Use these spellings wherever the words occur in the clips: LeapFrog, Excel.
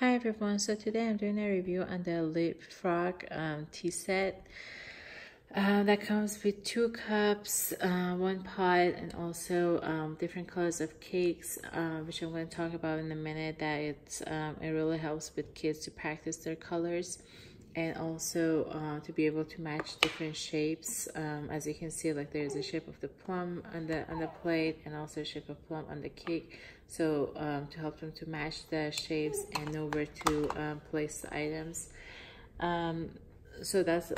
Hi everyone, so today I'm doing a review on the LeapFrog tea set that comes with 2 cups, 1 pot, and also different colors of cakes, which I'm going to talk about in a minute. That it really helps with kids to practice their colors and also to be able to match different shapes. As you can see, like there's a shape of the plum on the plate and also a shape of plum on the cake. So to help them to match the shapes and know where to place the items. So that's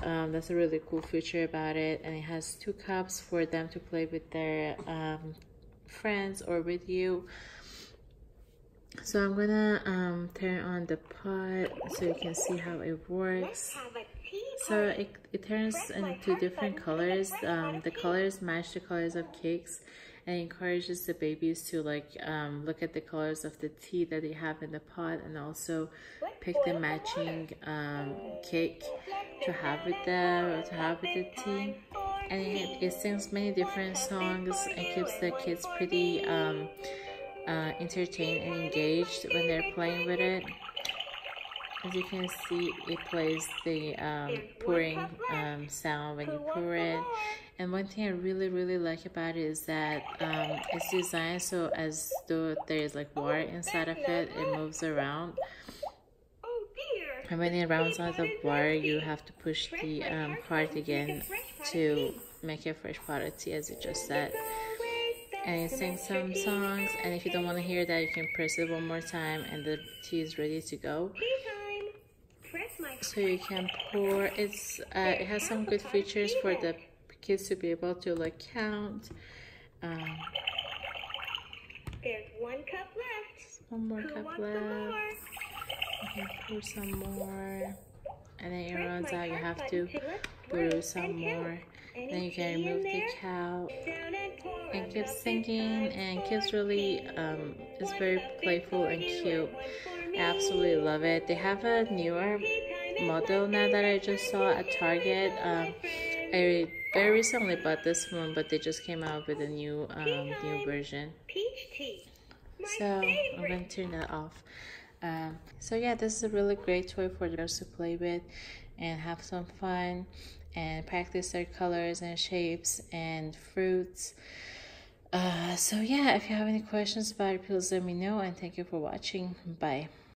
a really cool feature about it. And it has 2 cups for them to play with their friends or with you. So I'm gonna turn on the pot so you can see how it works. So it turns into different colors. The colors match the colors of cakes and encourages the babies to like look at the colors of the tea that they have in the pot and also pick the matching cake to have with the tea. And it sings many different songs and keeps the kids pretty entertained and engaged when they're playing with it. As you can see, it plays the pouring sound when you pour it. And one thing I really like about it is that it's designed so as though there's like water inside of it, it moves around. And when it rounds out of water, you have to push the cart again to make a fresh pot of tea, as you just said. And it sings some songs, and if you don't want to hear that, you can press it 1 more time and the tea is ready to go. So you can pour. It has some good features for the kids to be able to like count. There's 1 cup left. 1 more cup left. You can pour some more. And then it runs out, you have to brew some more. Then you can remove the cow. It keeps singing and keeps really, it's very playful and cute. I absolutely love it. They have a newer model now that I just saw at Target. I very recently bought this one, but they just came out with a new version. So I'm going to turn that off. So yeah, this is a really great toy for the girls to play with and have some fun and practice their colors and shapes and fruits. So yeah, if you have any questions about it, please let me know, and thank you for watching. Bye.